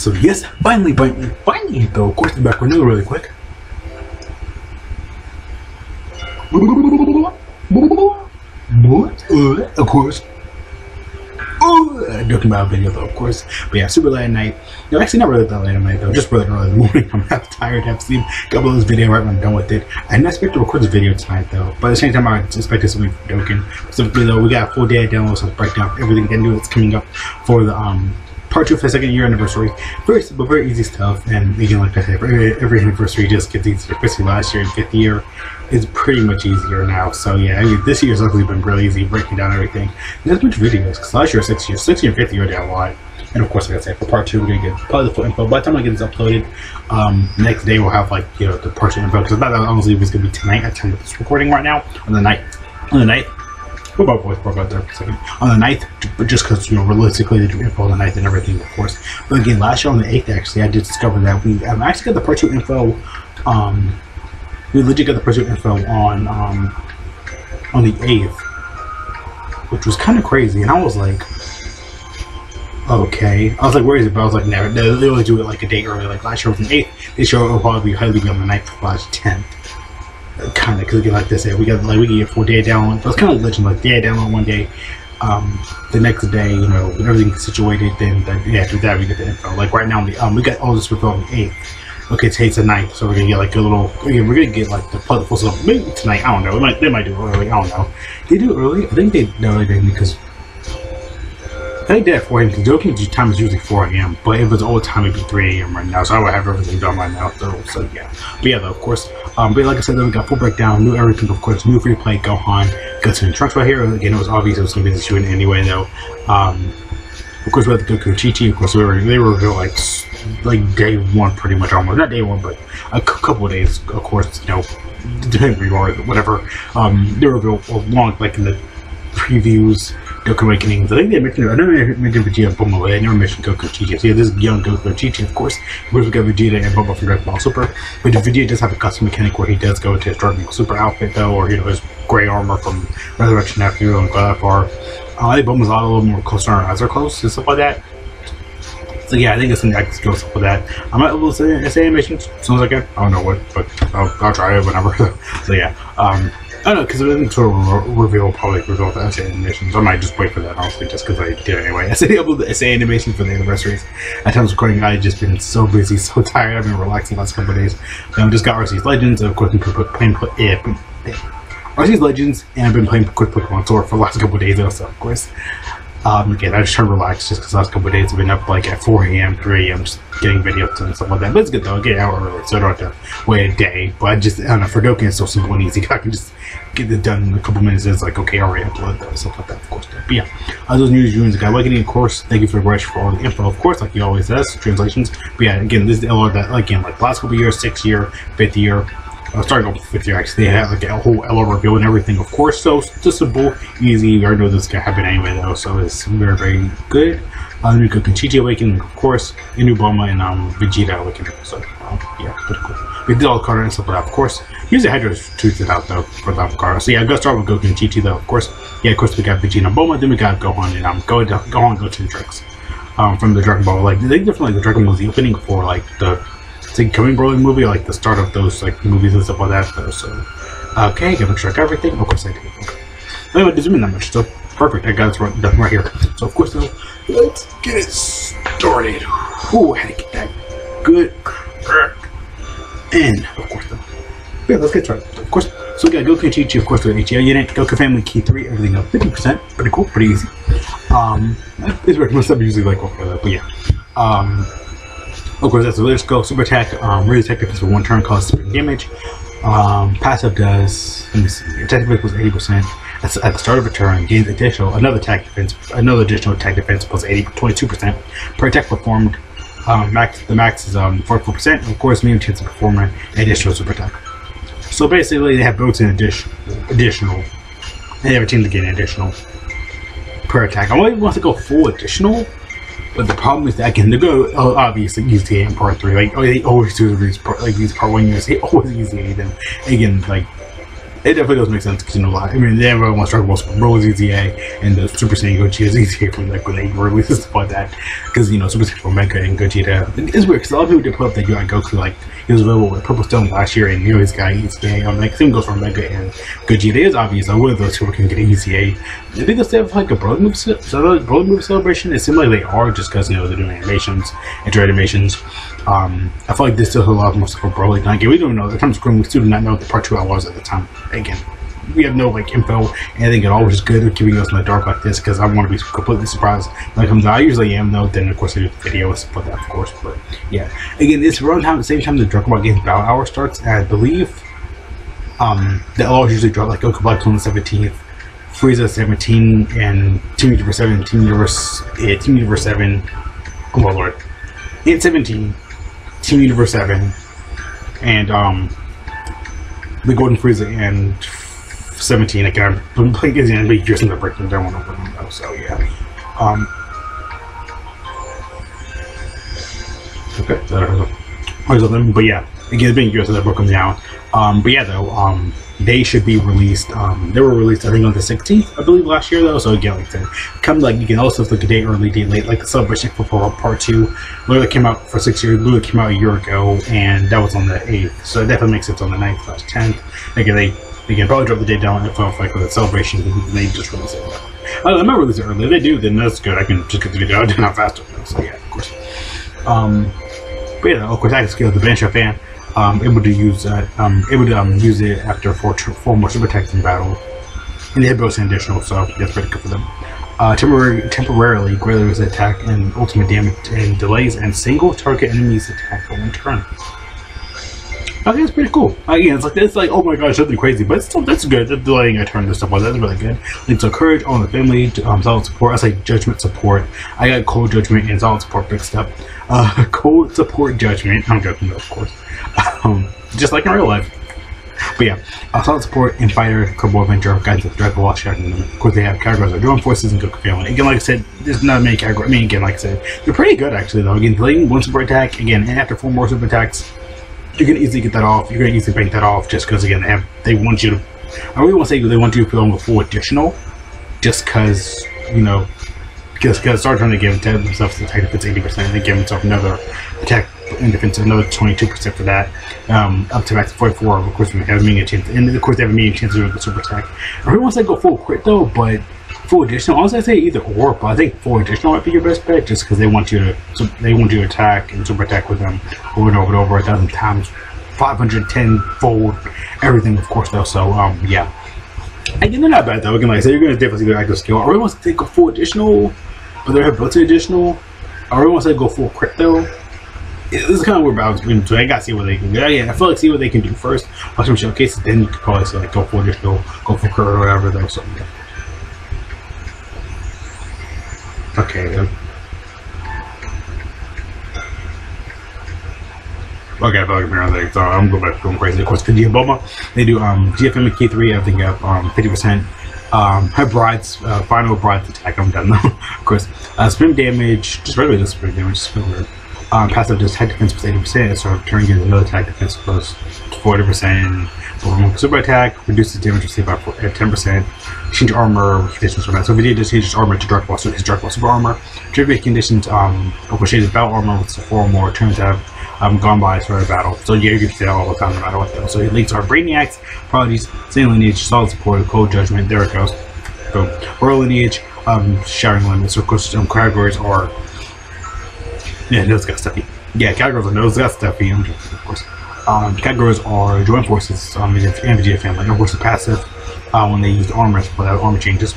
So yes, finally hit the course in the back window really quick. Of course. Joking about video though, of course. But yeah, super late at night. No, actually not really that late at night though, just really early in the morning. I'm half tired, half asleep. Got below this video right when I'm done with it. I didn't expect to record this video tonight though, but at the same time I expect this to be Dokkan. Specifically though, we got a full day of downloads, so breakdown everything we can do that's coming up for the Part 2 for the 2nd year anniversary. Very easy stuff, and again, like I said, every anniversary just gets easier. Especially last year and 5th year is pretty much easier now. So yeah, I mean, this year's luckily been really easy, breaking down everything. And there's a bunch of videos, because last year, 6th year, 5th year, I did a lot. And of course, like I said, for Part 2, we're going to get probably the full info. By the time I get this uploaded, next day we'll have, like, you know, the Part 2 info, because that honestly was going to be tonight at the time of this recording right now, on the night. Put my voice broke out there for a second. On the 9th, just because, you know, realistically, they do info on the 9th and everything, of course. But again, last year on the 8th, actually, I did discover that we actually got the Part 2 info, we legit got the Part 2 info on the 8th, which was kind of crazy. And I was like, okay. I was like, where is it? But I was like, never. They only do it like a day early. Like last year was on the 8th. This year will probably be highly on the 9th, last 10th. Kind of, because like this, we got like we can get 4 day download. But it's kind of legend, like day download one day, the next day, you know, when everything's situated. Then yeah, after that we get the info. Like right now, we got all this info on the 8th. Okay, today's the 9th, so we're gonna get like a little. Again, we're gonna get like the full stuff maybe tonight. I don't know. They might do it early. I don't know. They do it early. I think they no, they didn't because I think they did at 4 a.m. because Dokkan time is usually 4 a.m. But if it's old time, it'd be 3 a.m. right now. So I would have everything done right now. So yeah. But yeah, though, of course. But like I said, we got full breakdown, new everything, of course, new free play, Gohan, Goten, and Trunks right here. Again, it was obvious it was going to be the shooting anyway, though. Of course, we had the Goku and Chi-Chi. Of course, they were like day one, pretty much almost. Not day one, but a couple of days, of course, you know, depending where you are, whatever. They were long, like in the previews, Goku Awakenings. I think they mentioned, I never mentioned Vegeta and Bulma, but they never mentioned Goku and Chi-Chi. So yeah, this is young Goku and Chi-Chi, of course. Of course, we got Vegeta and Bulma from Dragon Ball Super. But Vegeta does have a custom mechanic where he does go into his Dragon Ball Super outfit, though, or, you know, his gray armor from Resurrection After You and Glad I Fore. I think Bulma's a little more closer on her eyes are close and stuff like that. So yeah, I think it's something I can go stuff with that. I might able to say animations as soon as I can. I don't know what, but I'll try it whenever. So yeah. I don't know, because the tour reveal will probably reveal the essay animations. I might just wait for that, honestly, just because I did it anyway. I said able to essay animation for the anniversaries. At times recording, I've just been so busy, so tired. I've been relaxing the last couple of days. Just got RC's Legends, and of course, I've been playing RC's Legends, and I've been playing Pokemon on Tour for the last couple of days also, of course. Again, I just try to relax just because the last couple of days I've been up like at 4 a.m., 3 a.m., just getting videos and stuff like that. But it's good though, I get an hour early, so I don't have to wait a day. But I just, I don't know, for Dokkan it's so simple and easy. I can just get it done in a couple minutes. It's like, okay, I already upload that, stuff like that, of course. But yeah, those new dreams, like, I like it, of course. Thank you for Rush for all the info, of course, like he always does, translations. But yeah, again, this is the LR that, again, like last couple of years, 6th year, 5th year. I'm starting off with you actually. They had like a whole LR reveal and everything, of course. So it's just simple, easy. We already know this is gonna happen anyway, though. So it's very good. New Goku and Chi-Chi Awakening, of course. And new Bulma and Vegeta Awakening. So yeah, pretty cool. We did all the card and stuff, but of course, here's the Hydro tooth it out though for the avocado. So yeah, I'm gonna start with Goku and Chi-Chi though, of course. Yeah, of course we got Vegeta and Bulma. Then we got Gohan and Gohan Goten and Trunks from the Dragon Ball. Like they definitely the Dragon Ball was the opening for like the. It's a coming Broly movie, like the start of those like movies and stuff like that though, so okay, gotta make sure I got everything. Of course I did. Okay. Anyway, it doesn't mean that much, so perfect, I got it done right here. So of course though, let's get it started. Ooh, I had to get that good crack in, of course though. Yeah, let's get started. Of course. So we got Goku and Chi-Chi, of course, with an HL unit, Goku Family Key 3, everything up 50%, pretty cool, pretty easy. It's very much stuff usually like what for that, but yeah. Of course, that's the latest go. Super attack, really attack defense for 1 turn, causes super damage. Passive does, let me see, attack defense plus 80%. That's at the start of a turn, gains another additional attack defense plus 22%. Per attack performed, the max is 44%. Of course, medium chance of performing an additional super attack. So basically, they have built in additional. They have a chance to gain additional per attack. I only want to go full additional. But the problem is that again, they go obviously EZA in part 3. Like they always do these part 1 years. They always EZA them. Again, like it definitely does make sense because, you know, I mean, everyone wants Dragon Ball Super. Broly's EZA and the Super Saiyan Goku is EZA from like when they released stuff like that. Because, you know, Super Saiyan Omega and Gogeta. It's weird because a lot of people did put up that you got Goku, like, he was available with Purple Stone last year and you know, he's got EZA. Like, same goes for Omega and Gogeta. It is obvious that one of those two can get EZA. I think they have like a Broly move, celebration. It seems like they are just because, you know, they're doing animations, intro animations. I feel like this still has a lot more stuff for Broly. Like, we don't know. At the time we still do not know what the part 2 was at the time. Again, we have no like info, anything at all, which is good. They're keeping us in the dark like this because I want to be completely surprised. Like I usually am though. Then of course I do videos for that, of course. But yeah, again, it's around the same time the Dragon Ball Game's Battle Hour starts. I believe the LRs usually drop like Goku Black on the 17th, Frieza 17, and Team Universe Seven. Oh my lord, and 17, Team Universe 7, and the Golden Freezer and 17 again. I'm playing as an NBA just in the breaking down one over them, so yeah. Okay, but yeah, again, it's been years since I broke them down. But yeah, though, they should be released. They were released, I think, on the 16th, I believe, last year, though. So again, like that, come like you can also look a day early, day late, like the Celebration Football Part 2. Literally came out for 6 years. Literally came out a year ago, and that was on the 8th. So it definitely makes sense on the 9th/10th. Again, they probably drop the day down if I like with the celebration. They just release it. Oh, they might release it early. If they do, then that's good. I can just get the video out faster. So yeah, of course. But yeah, of course, I can scale the bench fan. Able to use it after four more super attacks in battle, and they have both an additional, so that's pretty good for them. Temporarily greatly reduces attack and ultimate damage and delays and single target enemies attack for 1 turn. I think it's pretty cool. Again, it's like oh my gosh, something crazy, but it's still that's good. They're delaying a turn and stuff like that. That's really good. Leads to courage on the family, solid support. I say judgment support. I got cold judgment and solid support mixed up. Cold support judgment. I'm joking though, of course. Just like in real life. But yeah, solid support and fighter, Cobalt Avenger, guys with Dragon Ball Shotgun. Of course, they have categories like Drone Forces and Goku Family. Again, like I said, there's not many categories. I mean, again, like I said, they're pretty good actually though. Again, delaying 1 super attack again, and after 4 more super attacks, you're gonna easily get that off. You're gonna easily bank that off just because again, they want you to. I really want to say they want you to put on the 4 additional, just because you know, because start trying to give themselves the attack defense 80%, they give themselves another attack and defense another 22% for that, up to max 44. Of course, we have a meaning chance, and of course they have a meaning chance with the super attack. I really want to say go full crit though, but full additional. Honestly, I say either or, but I think full additional might be your best bet, just because they want you to attack and super attack with them over and over and over 1,000 times, 510-fold, everything of course though. So yeah, again they're not bad though. Again, like I said, you're gonna definitely get active skill. I really want to take a full additional, but they have both additional. I really want to say go full crit though. This is kind of weird balance between so I gotta see what they can do. Yeah, I feel like see what they can do first. Watch some showcases, then you could probably say like go for just go for curve or whatever though. So yeah. Okay. Then. Okay, I feel like I'm around there, so I'm going back going crazy. Of course, for Bulma, they do GFM and K3. I think up 50%. Her bride's final bride's attack. I'm done though. Of course, spin damage. Just regular spin damage. Just weird. Passive does attack defense plus 80%, so turn gives another attack defense plus 40%. Super attack reduces damage received by 10%. Change armor conditions for that. So Vegeta does change armor to Dark Ball, so his Dark Ball Super armor. Trivia conditions, which changes battle armor with 4 more turns have gone by for a battle. So yeah, you can say all the time no matter what though. So he links our Brainiacs, Prodigies, Saiyan Lineage, Solid Support, Cold Judgment, there it goes. So Royal Lineage, Sharing Limits. So of course categories are yeah, those got stuffy. Yeah, categories are those got stuffy. I'm joking, of course. Categories are joint forces, and Vegeta family. Of course, the passive when they use armor, but that armor changes.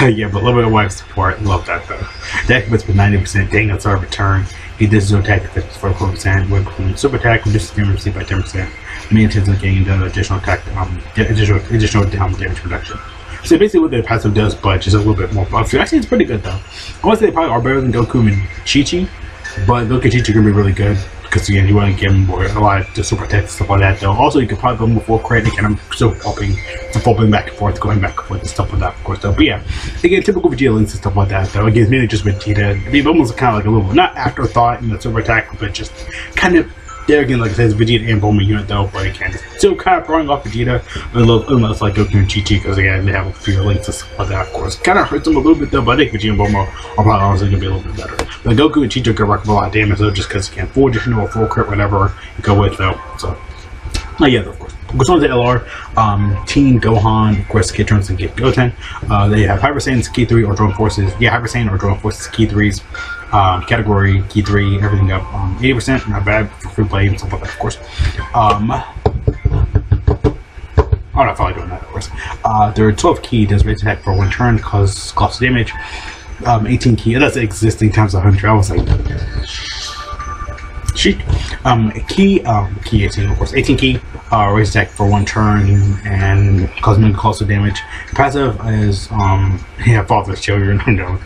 Yeah, but a little bit of wife support. Love that though. That defense with 90%. Dang, that's our return. He does no attack defense for 4%. When super attack reduces damage received by 10%. Main chance of gaining another additional attack, additional damage reduction. So basically what their passive does, but just a little bit more buff. Actually, it's pretty good though. I want to say they probably are better than Goku and Chi-Chi. But look at Chi-Chi can be really good because again, you want to give him a lot of super attacks stuff like that though. Also, you can probably build him before crit again. I'm still popping back and forth, going back and forth and stuff like that, of course though. But yeah, again, typical Vegeta links and stuff like that though. Again, it's mainly just Vegeta. I mean, almost kind of like a little not afterthought in the super attack, but just kind of There again, like I said, it's Vegeta and Bulma unit though, but again, it's still kind of throwing off Vegeta, unless like Goku and Chi-Chi, because again, they have a few links and stuff like that, of course. Kind of hurts them a little bit though, but I think Vegeta and Bulma are probably honestly going to be a little bit better. But Goku and Chi-Chi can rock a lot of damage though, just because you can't forward just or full crit, whatever you go with though, so. Yeah, of course. Goes on to LR, Team Gohan, of course, Kid Trunks and Kid Goten. They have Hyper Saiyan's Key 3 or Drone Forces. Yeah, Hyper Saiyan or Drone Forces Key 3s. Category, Key 3, everything up 80%. Not bad for free play and stuff like that, of course. I'm not probably doing that, of course. Their 12 Key does raise attack for 1 turn, cause cost damage. 18 Key, that's existing times 100. I was like... Sheet. Key 18, of course. 18 Key, raise attack for 1 turn and cause minimal cost of damage. Passive is, yeah, Father's Children, I know.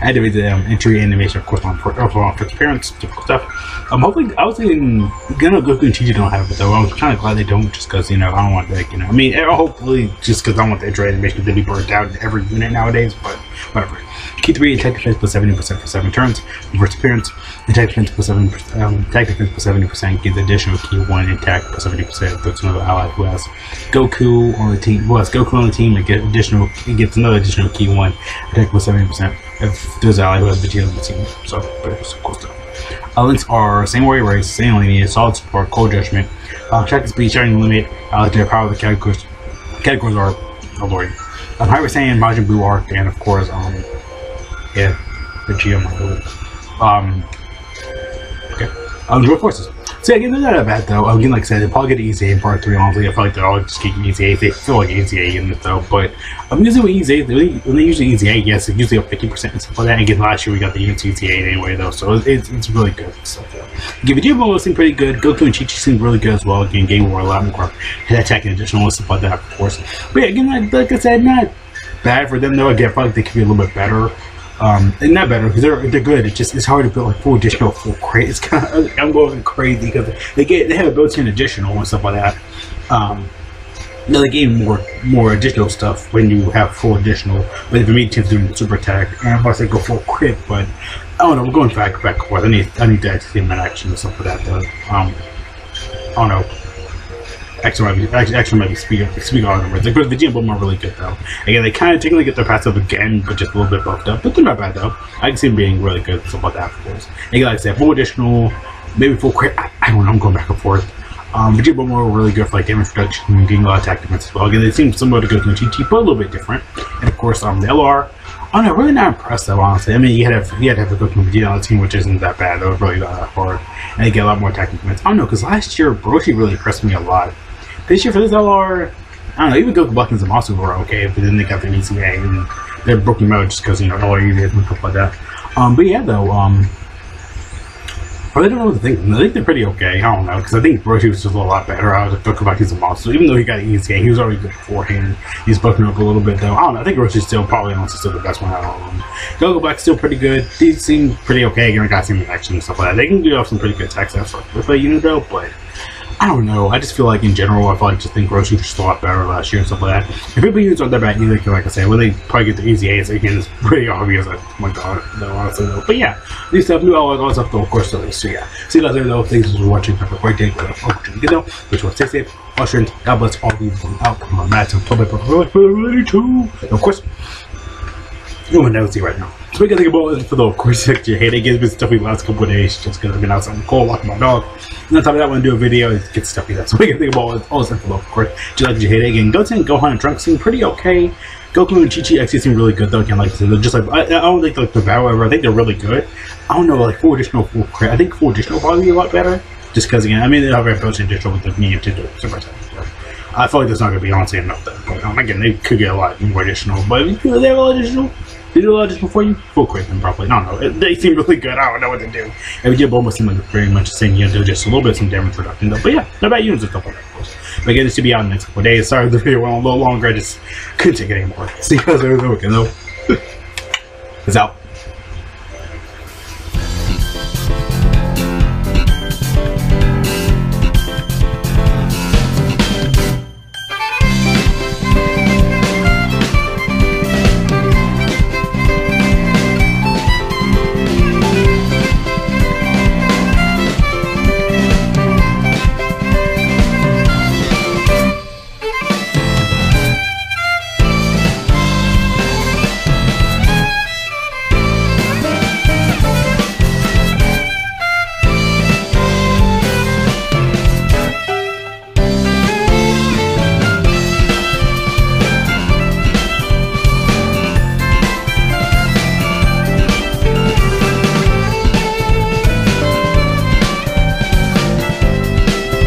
Activate the entry animation, of course, on first parents, typical stuff. Hopefully, I was thinking, Goku and Chi-Chi don't have it though. I was kind of glad they don't, just because, you know, I don't want that, you know. I mean, hopefully, just because I don't want the entry animation to be burnt out in every unit nowadays, but whatever. Key 3, attack defense plus 70% for 7 turns. First appearance, attack defense plus 70%, attack defense plus 70%, gives additional Key 1 attack plus 70%, puts another ally who has Goku on the team, and get additional, it gets another additional Key 1 attack plus 70%. If there's an ally who has Vegeta on the team, so, but it's cool stuff. Links are same warrior race, same lineage, solid support, cold judgment, track speed, sharing limit, their power of the categories are, oh lord, Hyper Saiyan, Majin Buu Arc, and of course, yeah, Vegeta, my lord. Okay, Drone Forces. So yeah, again, they're not that bad though. Again, like I said, they'll probably get an EZA in part 3, honestly. I feel like they're all just getting EZA. They feel like EZA in it though, but usually with EZA, when they usually EZA, yes, it's usually up 50% and stuff like that. Again, last year we got the units EZA anyway though, so it's really good stuff though. Again, Vegeta Bulma seemed pretty good. Goku and Chi-Chi seemed really good as well. Again, Game War, a lot more head attack and additional stuff like that, of course. But yeah, again, like I said, not bad for them though. Again, I feel like they could be a little bit better. And not better because they're good. It's just it's hard to build like full additional full crate. It's kind of I'm going crazy because they have a built-in additional and stuff like that. No, they gain more additional stuff when you have full additional. But if you meet teams doing super attack, and I'm about to say go full crit, but I don't know. I'm going back and forth. I need to actually see my action and stuff like that. Though. I don't know. Actually might be speed on them. Like, but Vegeta and Bulma are really good though. Again, they kind of technically get their passive again, but just a little bit buffed up. But they're not bad though. I can see them being really good. So about that, of course. Again, like I said, full additional, maybe full crit. I don't know. I'm going back and forth. Vegeta and Bulma are really good for like damage reduction and getting a lot of attack defense as well. Again, they seem similar to Goku and Chi-Chi, but a little bit different. And of course, the LR. I'm not really not impressed though, honestly. I mean, you had to have a Goku and Vegeta on the team, which isn't that bad. That was really not that hard, and they get a lot more attack defense. I don't know because last year Roshi really impressed me a lot. This year for this LR, I don't know, even Goku Black and Zamasu were okay, but then they got their EZA and they're broken out just because, you know, LR EZA and stuff like that. But yeah, though, I really don't know what to think. I think they're pretty okay, I don't know, because I think Roshi was just a lot better. I was like, Goku Black and Zamasu, even though he got an EZA, he was already good beforehand. He's broken up a little bit, though. I don't know, I think Roshi's still probably honestly still the best one out of all of them. Goku Black's still pretty good. These seem pretty okay, again, I got some action and stuff like that. They can do off some pretty good attacks after with a unit, though, but. I don't know. I just feel like in general, I just think Roshi was just a lot better last year and stuff like that. If people use aren't that bad either, like I say, when they probably get the EZAs, again, it's pretty obvious. Like, oh my god, no, honestly, no. But yeah, new stuff, new all that stuff, though, of course, so yeah. See you guys later, though. Thanks for watching. Have a great day. Which one? Stay safe. Ushering. God bless all these from out from my mats and public really too. Of course, no one knows you right now. So we gotta think about it for the, of course, like your headache has been stuffy the last couple of days just because I've been outside in the cold walking my dog. And on top of that, when I do a video, it gets stuffy. That's so we gotta think about it. All the stuff for the, of course, just like your headache. And Goten, Gohan, and Trunks seem pretty okay. Goku and Chi-Chi actually seem really good though. Again, like I said, they're just like I don't think like the battle ever. I think they're really good. I don't know, like full crit. I think full additional probably be a lot better. Just because again, I mean they have very built-in additional with the medium to do super attack. I feel like that's not gonna be honestly enough though. But again, they could get a lot more additional. But if they have a lot additional. They do a lot just before you full crit them probably. I don't know. They seem really good. I don't know what to do. And we did almost seem like very much the same unit, you know, just a little bit of some damage reduction though. But yeah, not bad units and stuff like that, of course. But again, this should be out in the next couple of days. Sorry the video went on a little longer. I just couldn't take it anymore. See you guys later. It's out.